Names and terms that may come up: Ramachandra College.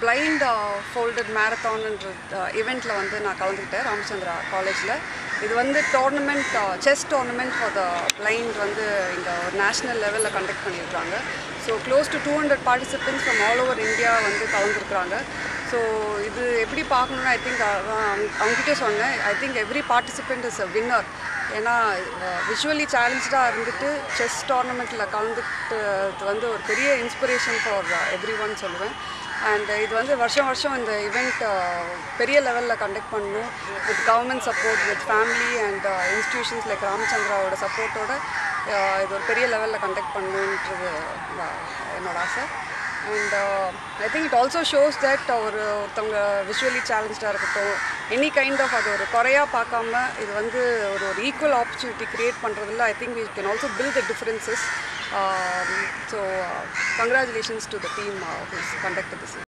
blind folded marathon event la vandu na kalandukite Ramachandra College la idu vandu tournament chess tournament for the blind vandu inga national level la conduct panniranga so close to 200 participants from all over India vandu kalandukranga so idu eppadi paakanumna I think avungitte sonna I think every participant is a winner ena visually challenged ah irundittu chess tournament la kalandukittu vandu or periya inspiration for everyone solluven and idu vandu varsham in the event periya level la conduct pannum with government support with family and institutions like Ramachandra oda support oda idu or periya level la conduct pannum endru enoda aasai and I think it also shows that our visually challenged ah irukkom any kind of adu or koraya paakama idu vandu or equal opportunity create pandradhilla I think we can also build the differences so congratulations to the team who conducted this